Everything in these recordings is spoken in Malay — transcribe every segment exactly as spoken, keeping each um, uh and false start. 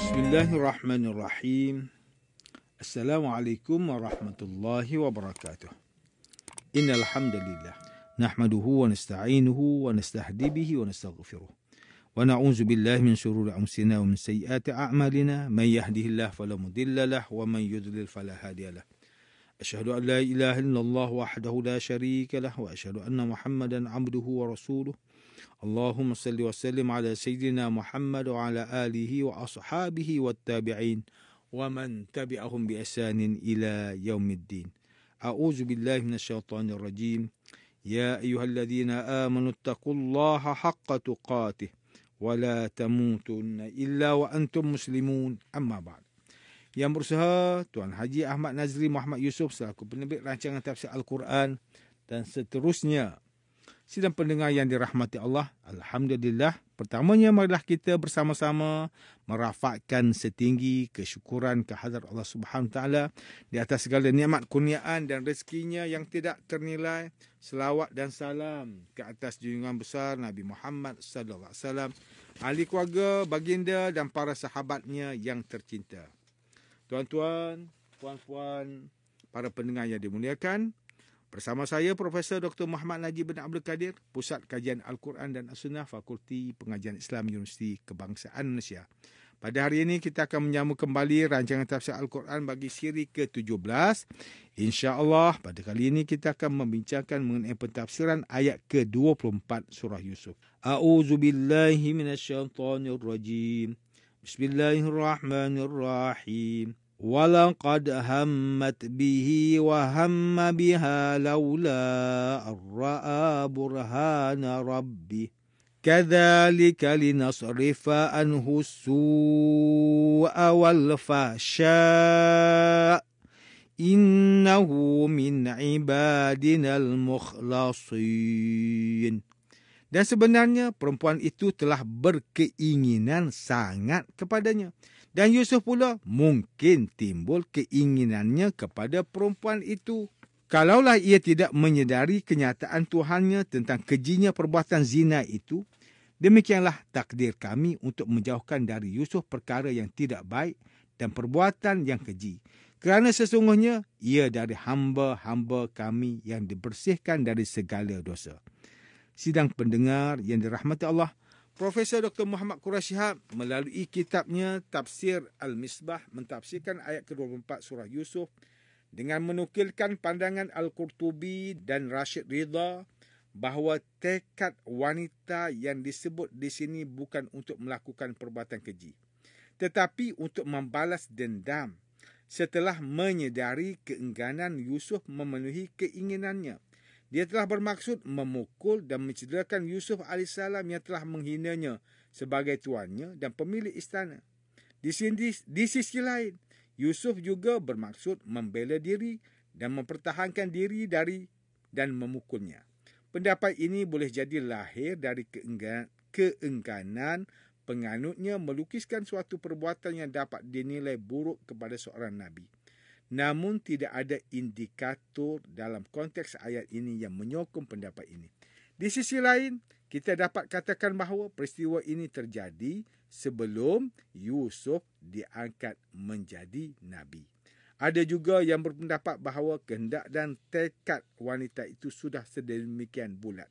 Bismillahirrahmanirrahim. Assalamualaikum warahmatullahi wabarakatuh. Innal hamdalillah nahmaduhu wa nasta'inuhu wa nastahdi bihi wa nastaghfiruh. Wa na'udzu billahi min syururi anfusina wa min sayyiati a'malina. Man yahdihillahu fala mudilla lahu wa man yudlil fala hadiyalah. Asyhadu an la ilaha illallah wahdahu la syarika lahu wa asyhadu anna Muhammadan 'abduhu wa rasuluh. Allahumma salli wa sallim ala sayyidina Muhammad wa ala alihi wa ashabihi wa tabi'in wa man tabi'ahum bi ihsanin ila yaumiddin. A'udzu billahi minasyaitonir rajim. Ya ayyuhalladzina amanu taqullaha haqqa tuqatih wa la tamutunna illa wa antum muslimun. Amma ba'd. Yang berusaha Tuan Haji Ahmad Nazri Muhammad Yusuf selaku penerbit rancangan tafsir Al-Quran dan seterusnya. Sidang pendengar yang dirahmati Allah, alhamdulillah. Pertamanya, marilah kita bersama-sama merafakkan setinggi kesyukuran kehadrat Allah Subhanahu Wa Taala di atas segala nikmat kurniaan dan rezekinya yang tidak ternilai. Selawat dan salam ke atas junjungan besar Nabi Muhammad Sallallahu Alaihi Wasallam, ahli keluarga, baginda dan para sahabatnya yang tercinta. Tuan-tuan, puan-puan, para pendengar yang dimuliakan. Bersama saya Profesor Doktor Muhammad Najib bin Abdul Kadir, Pusat Kajian Al-Quran dan As-Sunnah, Fakulti Pengajian Islam Universiti Kebangsaan Malaysia. Pada hari ini kita akan menyambung kembali rancangan tafsir Al-Quran bagi siri ke tujuh belas. InsyaAllah pada kali ini kita akan membincangkan mengenai pentafsiran ayat ke dua puluh empat surah Yusuf. A'udzubillahi minasyaitonirrajim. Bismillahirrahmanirrahim. وَلَقَدْ هَمَّتْ بِهِ وَهَمَّ بِهَا لَوْلَا أَن رَأَى بُرْهَانَ رَبِّهِ كَذَلِكَ لِنَصْرِفَ عَنْهُ السُّوءَ وَالْفَحْشَاءَ إِنَّهُ مِنْ عِبَادِنَا الْمُخْلَصِينَ. Dan sebenarnya perempuan itu telah berkeinginan sangat kepadanya. Dan Yusuf pula mungkin timbul keinginannya kepada perempuan itu. Kalaulah ia tidak menyedari kenyataan Tuhannya tentang kejinya perbuatan zina itu, demikianlah takdir kami untuk menjauhkan dari Yusuf perkara yang tidak baik dan perbuatan yang keji. Kerana sesungguhnya ia dari hamba-hamba kami yang dibersihkan dari segala dosa. Sidang pendengar yang dirahmati Allah, Profesor Doktor Muhammad Quraish Shihab melalui kitabnya Tafsir Al-Misbah mentafsirkan ayat ke dua puluh empat surah Yusuf dengan menukilkan pandangan Al-Qurtubi dan Rashid Rida bahawa tekad wanita yang disebut di sini bukan untuk melakukan perbuatan keji, tetapi untuk membalas dendam setelah menyedari keengganan Yusuf memenuhi keinginannya. Dia telah bermaksud memukul dan mencederakan Yusuf alaihissalam yang telah menghinanya sebagai tuannya dan pemilik istana. Di sini, di sisi lain, Yusuf juga bermaksud membela diri dan mempertahankan diri dari dan memukulnya. Pendapat ini boleh jadi lahir dari keenggan, keengganan penganutnya melukiskan suatu perbuatan yang dapat dinilai buruk kepada seorang nabi. Namun tidak ada indikator dalam konteks ayat ini yang menyokong pendapat ini. Di sisi lain, kita dapat katakan bahawa peristiwa ini terjadi sebelum Yusuf diangkat menjadi nabi. Ada juga yang berpendapat bahawa kehendak dan tekad wanita itu sudah sedemikian bulat.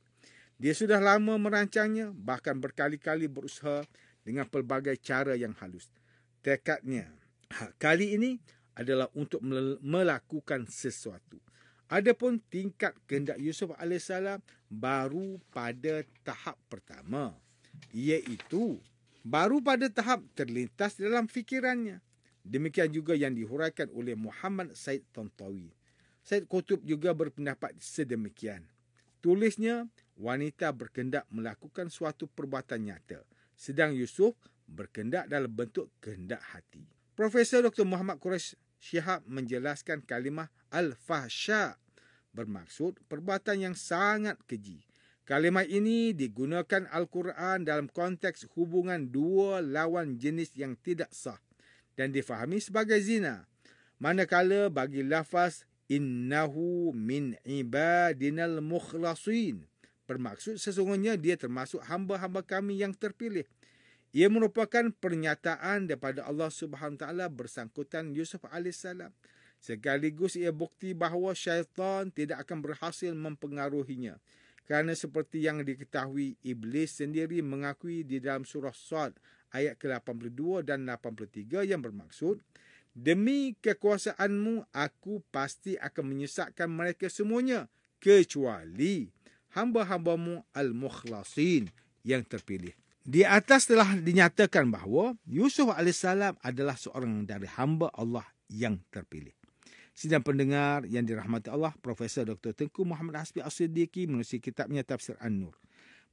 Dia sudah lama merancangnya, bahkan berkali-kali berusaha dengan pelbagai cara yang halus. Tekadnya kali ini adalah untuk melakukan sesuatu. Adapun tingkat kehendak Yusuf alaihissalam baru pada tahap pertama, iaitu baru pada tahap terlintas dalam fikirannya. Demikian juga yang dihuraikan oleh Muhammad Said Tantawi. Said Qutb juga berpendapat sedemikian. Tulisnya, wanita berkendak melakukan suatu perbuatan nyata, sedang Yusuf berkendak dalam bentuk kehendak hati. Profesor Doktor Muhammad Quraish Shihab menjelaskan kalimah al-fahsya bermaksud perbuatan yang sangat keji. Kalimah ini digunakan Al-Quran dalam konteks hubungan dua lawan jenis yang tidak sah dan difahami sebagai zina. Manakala bagi lafaz innahu min ibadinal mukhlasin bermaksud sesungguhnya dia termasuk hamba-hamba kami yang terpilih. Ia merupakan pernyataan daripada Allah Subhanahu Wa Taala bersangkutan Yusuf alaihissalam. Sekaligus ia bukti bahawa syaitan tidak akan berhasil mempengaruhinya. Kerana seperti yang diketahui, Iblis sendiri mengakui di dalam surah Sad ayat ke lapan puluh dua dan lapan puluh tiga yang bermaksud, "Demi kekuasaanmu, aku pasti akan menyesatkan mereka semuanya, kecuali hamba-hambamu al-mukhlasin yang terpilih." Di atas telah dinyatakan bahawa Yusuf alaihissalam adalah seorang dari hamba Allah yang terpilih. Sidang pendengar yang dirahmati Allah, Profesor Doktor Tengku Muhammad Hasbi Ash-Shiddieqy menulis kitabnya Tafsir An-Nur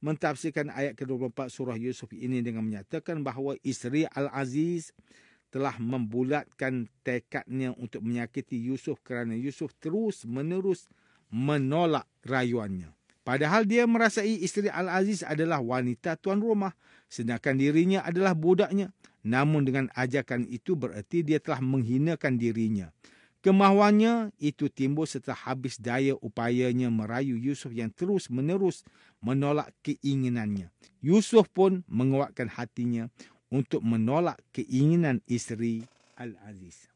mentafsirkan ayat ke dua puluh empat surah Yusuf ini dengan menyatakan bahawa isteri Al-Aziz telah membulatkan tekadnya untuk menyakiti Yusuf kerana Yusuf terus-menerus menolak rayuannya. Padahal dia merasai isteri Al-Aziz adalah wanita tuan rumah, sedangkan dirinya adalah budaknya. Namun dengan ajakan itu bererti dia telah menghinakan dirinya. Kemahuannya itu timbul setelah habis daya upayanya merayu Yusuf yang terus-menerus menolak keinginannya. Yusuf pun menguatkan hatinya untuk menolak keinginan isteri Al-Aziz.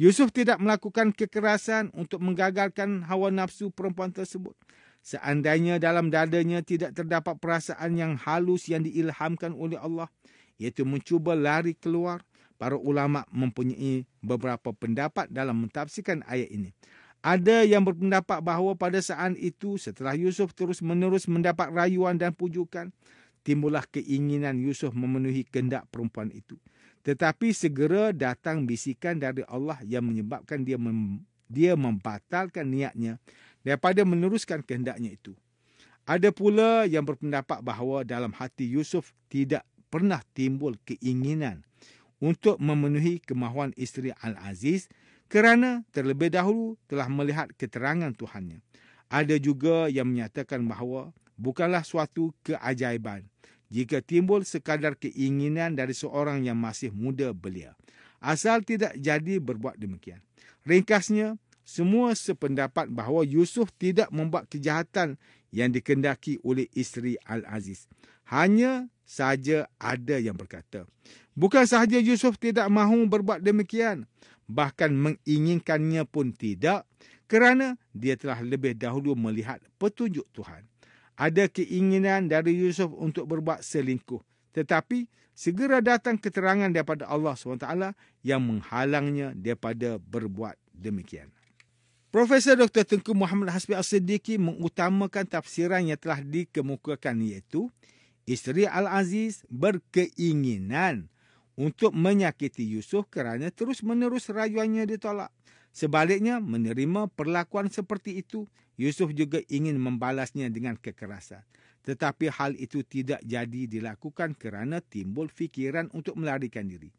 Yusuf tidak melakukan kekerasan untuk menggagalkan hawa nafsu perempuan tersebut. Seandainya dalam dadanya tidak terdapat perasaan yang halus yang diilhamkan oleh Allah, iaitu mencuba lari keluar, para ulama mempunyai beberapa pendapat dalam mentafsirkan ayat ini. Ada yang berpendapat bahawa pada saat itu setelah Yusuf terus-menerus mendapat rayuan dan pujukan, timbullah keinginan Yusuf memenuhi kehendak perempuan itu. Tetapi segera datang bisikan dari Allah yang menyebabkan dia mem- dia membatalkan niatnya daripada meneruskan kehendaknya itu. Ada pula yang berpendapat bahawa dalam hati Yusuf tidak pernah timbul keinginan untuk memenuhi kemahuan isteri Al-Aziz kerana terlebih dahulu telah melihat keterangan Tuhannya. Ada juga yang menyatakan bahawa bukanlah suatu keajaiban jika timbul sekadar keinginan dari seorang yang masih muda belia, asal tidak jadi berbuat demikian. Ringkasnya, semua sependapat bahawa Yusuf tidak membuat kejahatan yang dikendaki oleh isteri Al-Aziz. Hanya saja ada yang berkata, bukan sahaja Yusuf tidak mahu berbuat demikian, bahkan menginginkannya pun tidak, kerana dia telah lebih dahulu melihat petunjuk Tuhan. Ada keinginan dari Yusuf untuk berbuat selingkuh, tetapi segera datang keterangan daripada Allah Subhanahu Wa Taala yang menghalangnya daripada berbuat demikian. Profesor Doktor Tengku Muhammad Hasbi Ash-Shiddieqy mengutamakan tafsiran yang telah dikemukakan, iaitu isteri Al-Aziz berkeinginan untuk menyakiti Yusuf kerana terus-menerus rayuannya ditolak. Sebaliknya, menerima perlakuan seperti itu, Yusuf juga ingin membalasnya dengan kekerasan. Tetapi hal itu tidak jadi dilakukan kerana timbul fikiran untuk melarikan diri.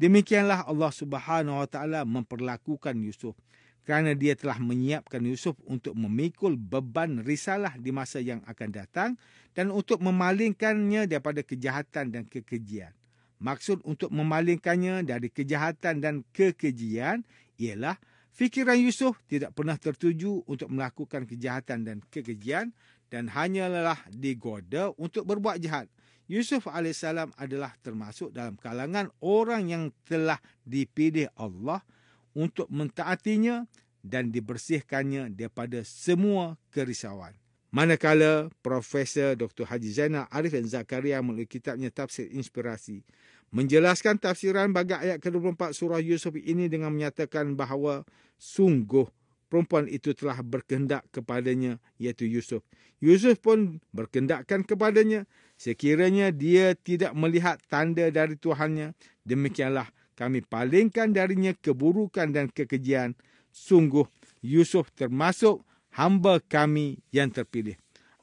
Demikianlah Allah Subhanahu Wa Taala memperlakukan Yusuf, kerana dia telah menyiapkan Yusuf untuk memikul beban risalah di masa yang akan datang dan untuk memalingkannya daripada kejahatan dan kekejian. Maksud untuk memalingkannya dari kejahatan dan kekejian ialah fikiran Yusuf tidak pernah tertuju untuk melakukan kejahatan dan kekejian dan hanyalah digoda untuk berbuat jahat. Yusuf alaihissalam adalah termasuk dalam kalangan orang yang telah dipilih Allah untuk mentaatinya dan dibersihkannya daripada semua kerisauan. Manakala Profesor Doktor Haji Zainal Arifin Zakaria melalui kitabnya Tafsir Inspirasi menjelaskan tafsiran bagi ayat ke dua puluh empat surah Yusuf ini dengan menyatakan bahawa sungguh perempuan itu telah berkehendak kepadanya, iaitu Yusuf. Yusuf pun berkehendakkan kepadanya. Sekiranya dia tidak melihat tanda dari Tuhannya, demikianlah kami palingkan darinya keburukan dan kekejian. Sungguh Yusuf termasuk hamba kami yang terpilih.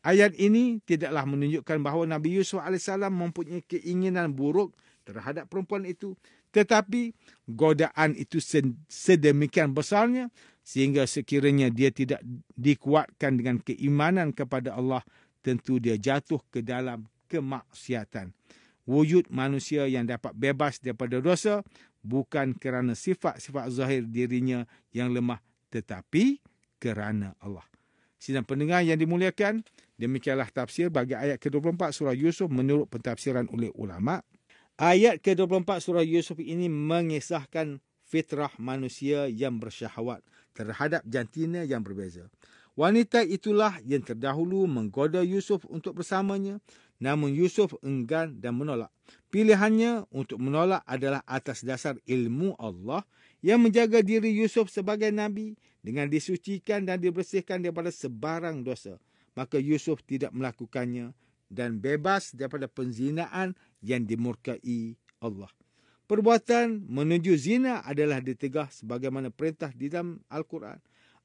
Ayat ini tidaklah menunjukkan bahawa Nabi Yusuf alaihissalam mempunyai keinginan buruk terhadap perempuan itu. Tetapi godaan itu sedemikian besarnya sehingga sekiranya dia tidak dikuatkan dengan keimanan kepada Allah, tentu dia jatuh ke dalam kemaksiatan. Wujud manusia yang dapat bebas daripada dosa bukan kerana sifat-sifat zahir dirinya yang lemah, tetapi kerana Allah. Sidang pendengar yang dimuliakan, demikianlah tafsir bagi ayat ke dua puluh empat surah Yusuf menurut pentafsiran oleh ulama. Ayat ke dua puluh empat surah Yusuf ini mengisahkan fitrah manusia yang bersyahwat terhadap jantina yang berbeza. Wanita itulah yang terdahulu menggoda Yusuf untuk bersamanya, namun Yusuf enggan dan menolak. Pilihannya untuk menolak adalah atas dasar ilmu Allah yang menjaga diri Yusuf sebagai nabi dengan disucikan dan dibersihkan daripada sebarang dosa. Maka Yusuf tidak melakukannya dan bebas daripada penzinaan yang dimurkai Allah. Perbuatan menuju zina adalah ditegah sebagaimana perintah di dalam Al-Quran.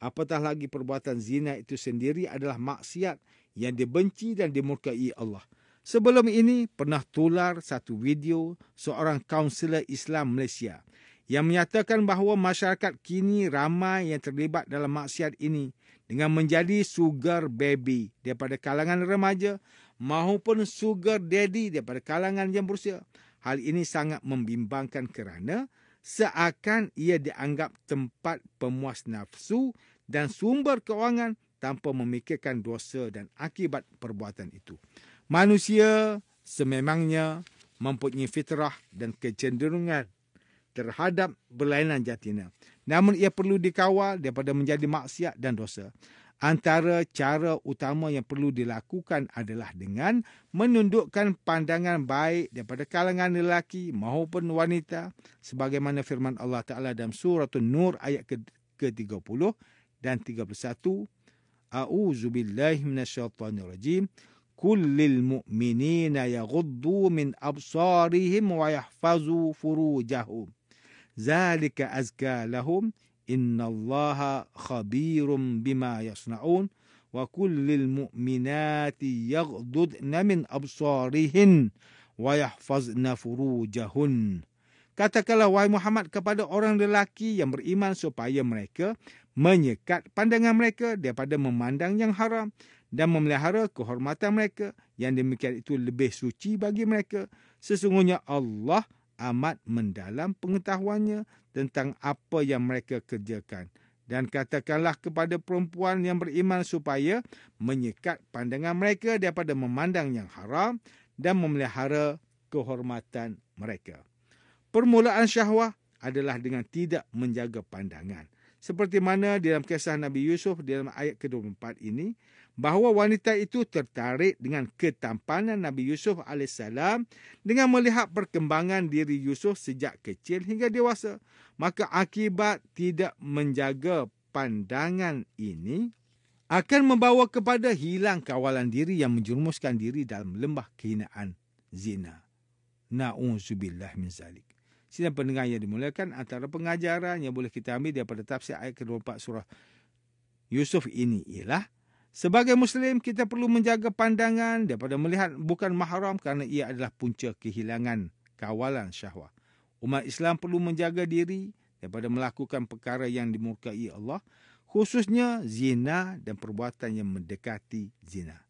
Apatah lagi perbuatan zina itu sendiri adalah maksiat yang dibenci dan dimurkai Allah. Sebelum ini pernah tular satu video seorang kaunselor Islam Malaysia yang menyatakan bahawa masyarakat kini ramai yang terlibat dalam maksiat ini dengan menjadi sugar baby daripada kalangan remaja maupun sugar daddy daripada kalangan yang berusia. Hal ini sangat membimbangkan kerana seakan ia dianggap tempat pemuas nafsu dan sumber kewangan tanpa memikirkan dosa dan akibat perbuatan itu. Manusia sememangnya mempunyai fitrah dan kecenderungan terhadap berlainan jantina. Namun ia perlu dikawal daripada menjadi maksiat dan dosa. Antara cara utama yang perlu dilakukan adalah dengan menundukkan pandangan baik daripada kalangan lelaki maupun wanita sebagaimana firman Allah Ta'ala dalam surah An-Nur ayat ke tiga puluh dan tiga puluh satu. A'udzubillahi minasyaitanirrajim. Kullil mu'minina yaghuddu min absarihim wa yahfazu furujahum. Zalika azka lahum. Innallaha khabirum bima yasna'un wa kullil mu'minati yaghdudna min absarihin wa yahfazna furujahun. Katakanlah wahai Muhammad kepada orang lelaki yang beriman supaya mereka menyekat pandangan mereka daripada memandang yang haram dan memelihara kehormatan mereka yang demikian itu lebih suci bagi mereka. Sesungguhnya Allah amat mendalam pengetahuannya tentang apa yang mereka kerjakan. Dan katakanlah kepada perempuan yang beriman supaya menyekat pandangan mereka daripada memandang yang haram dan memelihara kehormatan mereka. Permulaan syahwah adalah dengan tidak menjaga pandangan. Seperti mana dalam kisah Nabi Yusuf dalam ayat ke dua puluh empat ini, bahawa wanita itu tertarik dengan ketampanan Nabi Yusuf alaihissalam dengan melihat perkembangan diri Yusuf sejak kecil hingga dewasa. Maka akibat tidak menjaga pandangan ini akan membawa kepada hilang kawalan diri yang menjerumuskan diri dalam lembah kehinaan zina. Na'udzubillah min zalik. Sidang pendengar yang dimuliakan, antara pengajaran yang boleh kita ambil daripada tafsir ayat ke dua puluh empat surah Yusuf ini ialah sebagai Muslim, kita perlu menjaga pandangan daripada melihat bukan mahram kerana ia adalah punca kehilangan kawalan syahwah. Umat Islam perlu menjaga diri daripada melakukan perkara yang dimurkai Allah, khususnya zina dan perbuatan yang mendekati zina.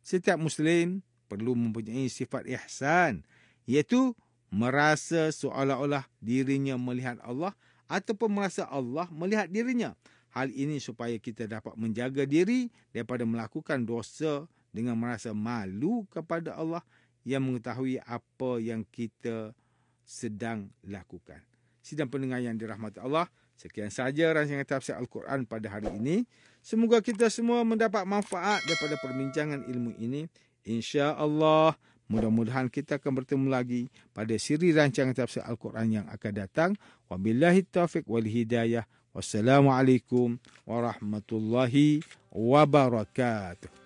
Setiap Muslim perlu mempunyai sifat ihsan, iaitu merasa seolah-olah dirinya melihat Allah ataupun merasa Allah melihat dirinya. Hal ini supaya kita dapat menjaga diri daripada melakukan dosa dengan merasa malu kepada Allah yang mengetahui apa yang kita sedang lakukan. Sidang pendengar yang dirahmati Allah, sekian sahaja rancangan tafsir Al-Quran pada hari ini. Semoga kita semua mendapat manfaat daripada perbincangan ilmu ini. InsyaAllah, mudah-mudahan kita akan bertemu lagi pada siri rancangan tafsir Al-Quran yang akan datang. Wabillahi taufiq wal hidayah. Wassalamualaikum warahmatullahi wabarakatuh.